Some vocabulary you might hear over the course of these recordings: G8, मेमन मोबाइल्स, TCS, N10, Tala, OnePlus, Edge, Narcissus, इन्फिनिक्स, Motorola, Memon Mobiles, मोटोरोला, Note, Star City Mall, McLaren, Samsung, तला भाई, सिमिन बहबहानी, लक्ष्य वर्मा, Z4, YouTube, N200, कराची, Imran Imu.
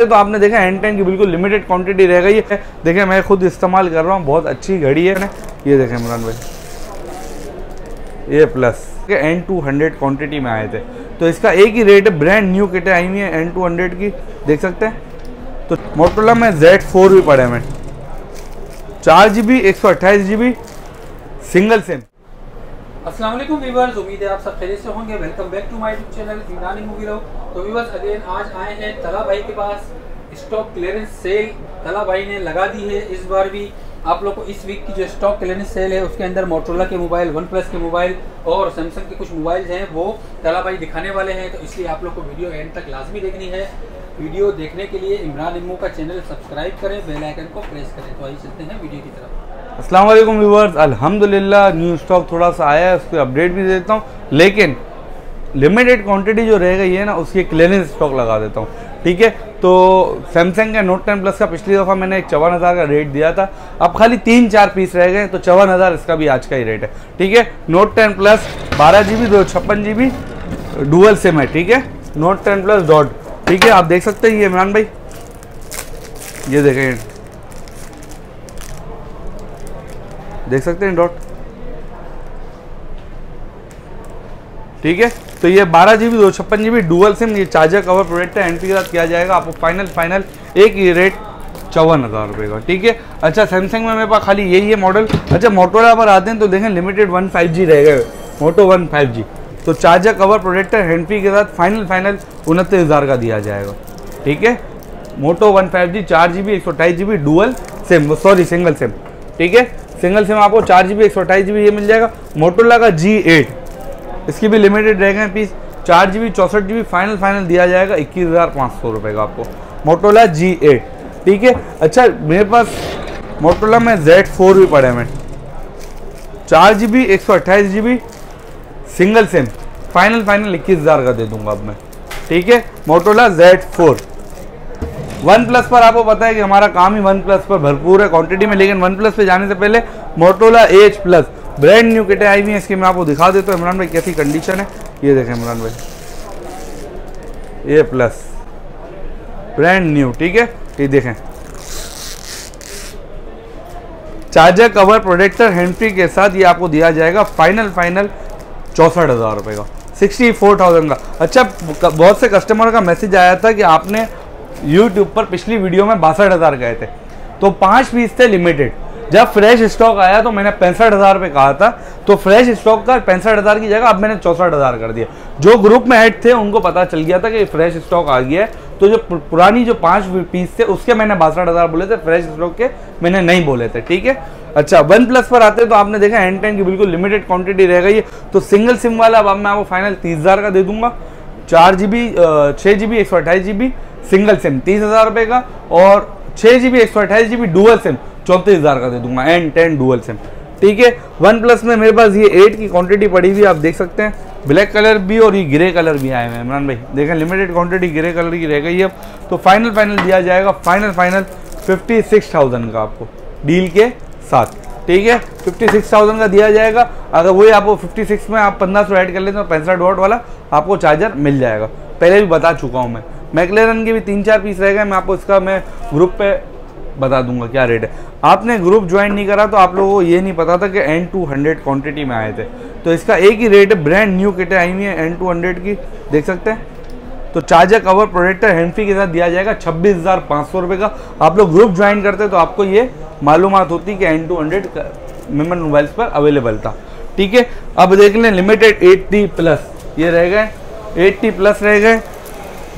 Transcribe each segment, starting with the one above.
तो आपने देखा एंड टाइम की बिल्कुल लिमिटेड क्वांटिटी रहेगा। ये देखें मैं खुद इस्तेमाल कर रहा हूँ, बहुत अच्छी घड़ी है ना। ये देखें इमरान भाई, ये प्लस के N200 क्वांटिटी में आए थे, तो इसका एक ही रेट है। ब्रांड न्यू किटें आई हुई है N200 की, देख सकते हैं। तो मोटोरोला में Z4 भी पड़े हैं, 4GB 128GB सिंगल सिम। अस्सलाम वालेकुम व्यूअर्स, उम्मीद है आप सब खैरियत से होंगे। Welcome back to my YouTube channel Imran Imu. तो व्यूअर्स अगेन आज आए हैं तला भाई के पास। स्टॉक क्लियरेंस सेल तला भाई ने लगा दी है। इस बार भी आप लोग को इस वीक की जो स्टॉक क्लियरेंस सेल है उसके अंदर मोटोरोला के मोबाइल, वन प्लस के मोबाइल और सैमसंग के कुछ मोबाइल हैं वो तला भाई दिखाने वाले हैं। तो इसलिए आप लोग को वीडियो एंड तक लाजमी देखनी है। वीडियो देखने के लिए इमरान इमू का चैनल सब्सक्राइब करें, बेल आइकन को प्रेस करें। तो आइए चलते हैं वीडियो की तरफ। अस्सलाम वालेकुम व्यूअर्स, अल्हम्दुलिल्लाह न्यू स्टॉक थोड़ा सा आया है, उसकी अपडेट भी देता हूँ, लेकिन लिमिटेड क्वांटिटी जो रह गई है ना उसकी क्लियरेंस स्टॉक लगा देता हूँ, ठीक है। तो सैमसंग के नोट 10 प्लस का पिछली दफ़ा मैंने 54,000 का रेट दिया था, अब खाली 3-4 पीस रह गए, तो 54,000 इसका भी आज का ही रेट है, ठीक है। Note 10 plus 12GB 256GB dual SIM है, ठीक है। नोट 10 प्लस डॉट, ठीक है। आप देख सकते हैं ये इमरान भाई, ये देखें, देख सकते हैं डॉट, ठीक है। तो ये 12GB 256GB डुअल सिम, ये चार्जर कवर प्रोडक्ट है, एनपी के साथ किया जाएगा। आपको फाइनल एक ही रेट 54,000 रुपये का, ठीक है। अच्छा सैमसंग में मेरे पास खाली यही है मॉडल। अच्छा मोटोरोला पर आते हैं तो देखें लिमिटेड 1.5G रह गए, मोटो 1.5G, तो चार्जर कवर प्रोडक्ट है, एनपी के साथ फाइनल 29,000 का दिया जाएगा, ठीक है। Moto 1.5G 4GB 128GB dual SIM, sorry single SIM, ठीक है। सिंगल सिम आपको 4GB 128GB ये मिल जाएगा। मोटोरोला का G8 इसकी भी लिमिटेड रह गए पीस, 4GB 64GB फाइनल दिया जाएगा 21,500 रुपये का आपको मोटोरोला G8, ठीक है। अच्छा मेरे पास मोटोरोला में Z4 भी पड़े हैं, 4GB 128GB single sim final 21,000 का दे दूंगा अब मैं, ठीक है। मोटोरोला Z4। वन प्लस पर आपको पता है कि हमारा काम ही वन प्लस पर भरपूर है क्वांटिटी में, लेकिन वन प्लस पे जाने से पहले मोटोरोला Edge Plus brand new किटें आई हुई हैं, इसकी मैं आपको दिखा देता हूँ इमरान भाई कैसी कंडीशन है। ये देखें इमरान भाई, ये प्लस ब्रांड न्यू, ठीक है। ये देखें चार्जर कवर प्रोटेक्टर हैंडफ्री के साथ, ये आपको दिया जाएगा फाइनल 64,000 रुपये का, 64,000 का। अच्छा बहुत से कस्टमर का मैसेज आया था कि आपने YouTube पर पिछली वीडियो में 62,000 गए थे, तो 5 पीस थे लिमिटेड, जब फ्रेश स्टॉक आया तो मैंने 65,000 पे कहा था, तो फ्रेश स्टॉक का 65,000 की जगह अब मैंने 64,000 कर दिया। जो ग्रुप में हेड थे उनको पता चल गया था कि फ्रेश स्टॉक आ गया है, तो जो पुरानी जो 5 पीस थे उसके मैंने 62,000 बोले थे, फ्रेश स्टॉक के मैंने नहीं बोले थे, ठीक है। अच्छा वन प्लस पर आते हैं तो आपने देखा एंड टाइम की बिल्कुल लिमिटेड क्वांटिटी रह गई है, तो सिंगल सिम वाला अब मैं आपको फाइनल 30,000 का दे दूंगा। 4GB 6GB 128GB single SIM 30,000 रुपये का, और 6GB 128GB डुअल सिम 34,000 का दे दूंगा, N10 डुअल सिम, ठीक है। वन प्लस में मेरे पास ये 8 की क्वांटिटी पड़ी हुई, आप देख सकते हैं ब्लैक कलर भी और ये ग्रे कलर भी आए हैं इमरान भाई, देखें लिमिटेड क्वांटिटी ग्रे कलर की रह गई है, तो फाइनल दिया जाएगा फाइनल 56,000 का आपको डील के साथ, ठीक है। 56,000 का दिया जाएगा। अगर वही आपको 56 में आप 1500 ऐड कर लेते हैं तो 65 वाट वाला आपको चार्जर मिल जाएगा, पहले भी बता चुका हूँ मैं। मैकलेरन के भी 3-4 पीस रह गए, मैं आपको इसका मैं ग्रुप पे बता दूंगा क्या रेट है। आपने ग्रुप ज्वाइन नहीं करा तो आप लोगों को ये नहीं पता था कि N200 क्वांटिटी में आए थे, तो इसका एक ही रेट है। ब्रांड न्यू किटें आई हुई हैं N200 की, देख सकते हैं। तो चार्जर कवर प्रोटेक्टर हैंडफ्री के साथ दिया जाएगा 26,500 रुपये का। आप लोग ग्रुप ज्वाइन करते तो आपको ये मालूमात होती कि N200 मेमन मोबाइल्स पर अवेलेबल था, ठीक है। अब देख लें लिमिटेड 80 प्लस ये रह गए, 80 प्लस रह गए,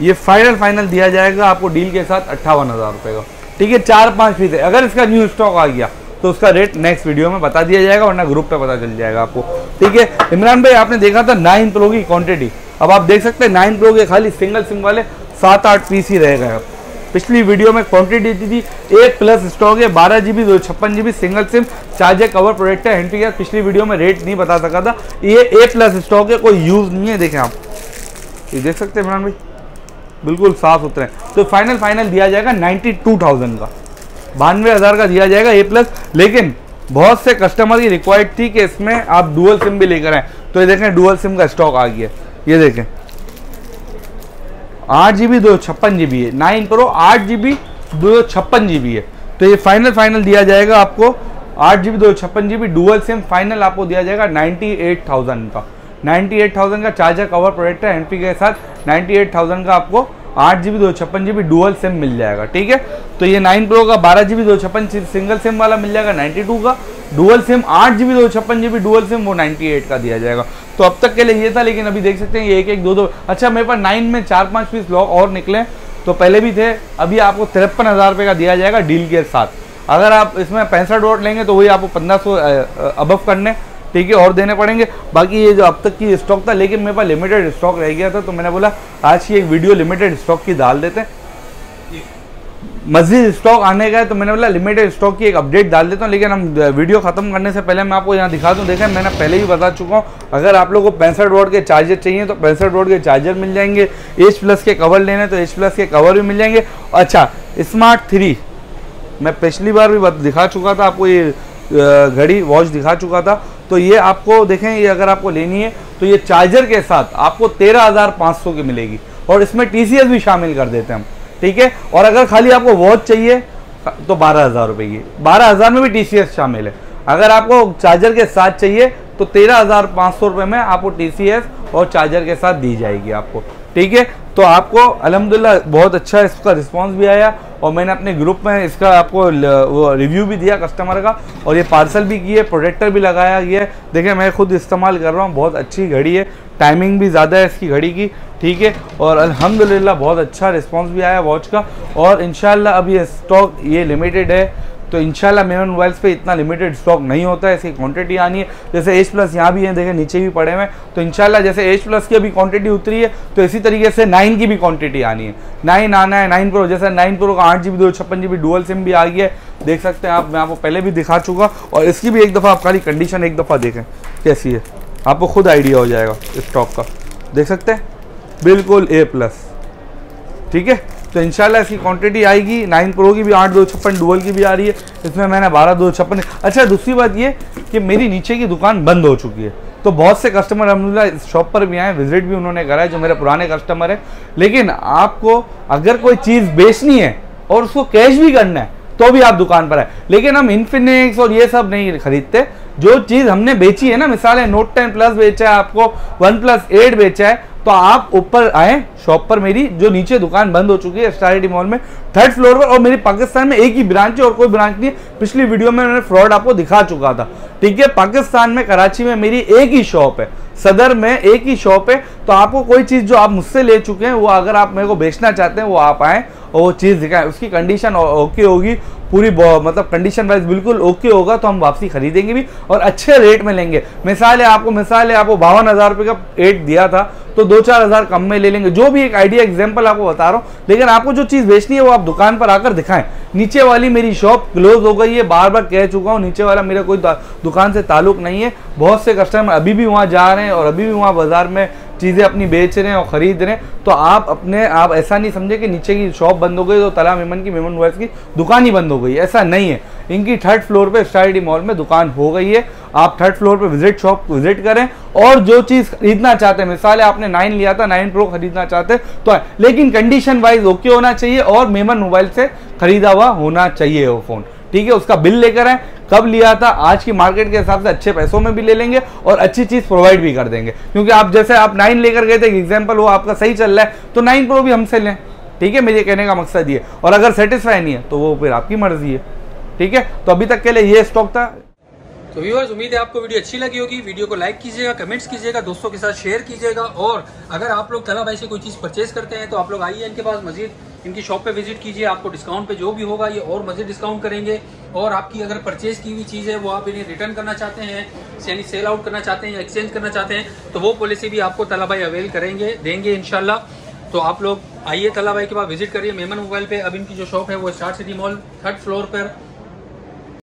ये फाइनल दिया जाएगा आपको डील के साथ 58,000 रुपये का, ठीक है। 4-5 फीस है, अगर इसका न्यू स्टॉक आ गया तो उसका रेट नेक्स्ट वीडियो में बता दिया जाएगा, वरना ग्रुप पे पता चल जाएगा आपको, ठीक है। इमरान भाई आपने देखा था 9 Pro की क्वांटिटी, अब आप देख सकते हैं 9 Pro के खाली सिंगल सिम वाले 7-8 पीस ही रह गए। पिछली वीडियो में क्वांटिटी दी थी 8 प्लस स्टॉक है, 12GB 256GB single SIM charger cover protector handsfree का, पिछली वीडियो में रेट नहीं बता सका था। ये 8 प्लस स्टॉक है, कोई यूज़ नहीं है, देखें आप, ये देख सकते हैं इमरान भाई बिल्कुल साफ उतरे हैं, तो फाइनल दिया जाएगा 92,000 का, 92,000 का दिया जाएगा ए प्लस। लेकिन बहुत से कस्टमर की रिक्वायर्ड थी कि इसमें आप डुअल सिम भी लेकर आए, तो ये देखें डुअल सिम का स्टॉक आ गया, ये देखें 8GB 256GB है, 9 प्रो 8GB 256GB है। तो ये फाइनल दिया जाएगा आपको 8GB 256GB dual SIM final आपको दिया जाएगा 98,000 का। 98,000 का चार्जर कवर प्रोटेक्टर एनपी के साथ 98,000 का आपको 8GB 256GB डुअल सिम मिल जाएगा, ठीक है। तो ये 9 प्रो का 12GB 256 सिंगल सिम वाला मिल जाएगा 92 का, dual SIM 8GB 256GB dual sim वो 98 का दिया जाएगा। तो अब तक के लिए ये था, लेकिन अभी देख सकते हैं ये एक एक दो दो। अच्छा, मेरे पास 9 में 4-5 पीस लॉक और निकले, तो पहले भी थे। अभी आपको 53,000 का दिया जाएगा डील के साथ। अगर आप इसमें 65 वोट लेंगे तो वही आपको 1500 अबव करने, ठीक है, और देने पड़ेंगे। बाकी ये जो अब तक की स्टॉक था, लेकिन मेरे पास लिमिटेड स्टॉक रह गया था, तो मैंने बोला आज की एक वीडियो लिमिटेड स्टॉक की डाल देते हैं। मजीद स्टॉक आने का है, तो मैंने बोला लिमिटेड स्टॉक की एक अपडेट डाल देता हूँ। लेकिन हम वीडियो ख़त्म करने से पहले मैं आपको यहाँ दिखा दूँ। देखें, मैंने पहले भी बता चुका हूँ, अगर आप लोगों को 65 वोट के चार्जर चाहिए तो 65 वोट के चार्जर मिल जाएंगे। H+ के कवर लेने तो H+ के कवर भी मिल जाएंगे। अच्छा, Smart 3 मैं पिछली बार भी दिखा चुका था आपको, ये घड़ी वॉच दिखा चुका था। तो ये आपको देखें, ये अगर आपको लेनी है तो ये चार्जर के साथ आपको 13,500 की मिलेगी, और इसमें TCS भी शामिल कर देते हैं हम, ठीक है। और अगर खाली आपको वॉच चाहिए तो 12,000 रुपये की, 12,000 में भी TCS शामिल है। अगर आपको चार्जर के साथ चाहिए तो 13,500 रुपये में आपको TCS और चार्जर के साथ दी जाएगी आपको, ठीक है। तो आपको अल्हम्दुलिल्लाह बहुत अच्छा इसका रिस्पांस भी आया, और मैंने अपने ग्रुप में इसका आपको वो रिव्यू भी दिया कस्टमर का, और ये पार्सल भी किए, प्रोटेक्टर भी लगाया गया है। देखिए, मैं खुद इस्तेमाल कर रहा हूँ, बहुत अच्छी घड़ी है, टाइमिंग भी ज़्यादा है इसकी घड़ी की, ठीक है। और अल्हम्दुलिल्लाह बहुत अच्छा रिस्पांस भी आया वॉच का। और इंशाल्लाह अब ये स्टॉक ये लिमिटेड है, तो इंशाल्लाह मेमन मोबाइल्स पे इतना लिमिटेड स्टॉक नहीं होता है, इसकी क्वांटिटी आनी है। जैसे H+ यहाँ भी है, देखें नीचे भी पड़े हुए, तो इंशाल्लाह जैसे H+ की अभी क्वांटिटी उतरी है, तो इसी तरीके से 9 की भी क्वांटिटी आनी है। 9 आना है, 9 प्रो, जैसे 9 प्रो का 8GB 256GB डुअल सिम भी आ गया है, देख सकते हैं आप। मैं आपको पहले भी दिखा चुका, और इसकी भी एक दफ़ा आप खाली कंडीशन एक दफ़ा देखें कैसी है, आपको खुद आइडिया हो जाएगा स्टॉक का। देख सकते हैं, बिल्कुल A+, ठीक है। तो इंशाल्लाह इसकी क्वांटिटी आएगी। 9 प्रो की भी 8 256 डुअल की भी आ रही है, इसमें मैंने 12 256। अच्छा, दूसरी बात ये कि मेरी नीचे की दुकान बंद हो चुकी है, तो बहुत से कस्टमर अल्हम्दुलिल्लाह शॉप पर भी आए, विजिट भी उन्होंने करा है जो मेरे पुराने कस्टमर है। लेकिन आपको अगर कोई चीज़ बेचनी है और उसको कैश भी करना है तो भी आप दुकान पर आए, लेकिन हम इन्फिनिक्स और ये सब नहीं खरीदते। जो चीज़ हमने बेची है ना, मिसाल है Note 10 Plus बेचा है, आपको OnePlus 8 बेचा है, तो आप ऊपर आए शॉप पर। मेरी जो नीचे दुकान बंद हो चुकी है स्टार सिटी मॉल में 3rd फ्लोर पर, और मेरी पाकिस्तान में एक ही ब्रांच है और कोई ब्रांच नहीं है। पिछली वीडियो में मैंने फ्रॉड आपको दिखा चुका था, ठीक है। पाकिस्तान में कराची में मेरी एक ही शॉप है, सदर में एक ही शॉप है। तो आपको कोई चीज़ जो आप मुझसे ले चुके हैं, वो अगर आप मेरे को बेचना चाहते हैं, वो आप आएँ और वो चीज़ दिखाएं। उसकी कंडीशन ओके होगी पूरी, मतलब कंडीशन वाइज बिल्कुल ओके होगा, तो हम वापसी खरीदेंगे भी और अच्छे रेट में लेंगे। मिसाल है आपको 52,000 रुपये का 8 दिया था, तो 2-4 हज़ार कम में ले लेंगे। जो भी एक आइडिया एग्जाम्पल आपको बता रहा हूँ, लेकिन आपको जो चीज़ बेचनी है वो आप दुकान पर आकर दिखाएं। नीचे वाली मेरी शॉप क्लोज हो गई है, बार कह चुका हूँ, नीचे वाला मेरा कोई दुकान से ताल्लुक नहीं है। बहुत से कस्टमर अभी भी वहाँ जा रहे हैं और अभी भी वहाँ बाजार में चीज़ें अपनी बेच रहे हैं और ख़रीद रहे हैं। तो आप अपने आप ऐसा नहीं समझे कि नीचे की शॉप बंद हो गई तो तला मेमन मोबाइल्स की दुकान ही बंद हो गई, ऐसा नहीं है। इनकी 3rd फ्लोर पे स्टार सिटी मॉल में दुकान हो गई है। आप 3rd फ्लोर पे शॉप विजिट करें, और जो चीज़ खरीदना चाहते हैं, मिसाल है आपने 9 लिया था, 9 प्रो खरीदना चाहते हैं तो, लेकिन कंडीशन वाइज ओके होना चाहिए और मेमन मोबाइल से ख़रीदा हुआ होना चाहिए वो फ़ोन, ठीक है। उसका बिल लेकर आए, कब लिया था, आज की मार्केट के हिसाब से अच्छे पैसों में भी ले लेंगे और अच्छी चीज़ प्रोवाइड भी कर देंगे। क्योंकि आप जैसे आप 9 लेकर गए थे, एग्जाम्पल वो आपका सही चल रहा है, तो 9 प्रो भी हमसे लें, ठीक है। मेरे कहने का मकसद ये, और अगर सेटिस्फाई नहीं है तो वो फिर आपकी मर्जी है, ठीक है। तो अभी तक के लिए ये स्टॉक था। तो व्यूअर्स, उम्मीद है आपको वीडियो अच्छी लगी होगी। वीडियो को लाइक कीजिएगा, कमेंट्स कीजिएगा, दोस्तों के साथ शेयर कीजिएगा। और अगर आप लोग तला भाई से कोई चीज़ परचेज करते हैं तो आप लोग आइए इनके पास, मजीद इनकी शॉप पे विजिट कीजिए। आपको डिस्काउंट पे जो भी होगा ये और मजीद डिस्काउंट करेंगे। और आपकी अगर परचेज की हुई चीज़ है वो आप इन्हें रिटर्न करना चाहते हैं, यानी सेल आउट करना चाहते हैं या एक्सचेंज करना चाहते हैं, तो वो पॉलिसी भी आपको तला भाई अवेल करेंगे, देंगे इंशाल्लाह। तो आप लोग आइए तला भाई के पास विजिट करिए मेमन मोबाइल पे। अब इनकी जो शॉप है वो Star City mall 3rd floor पर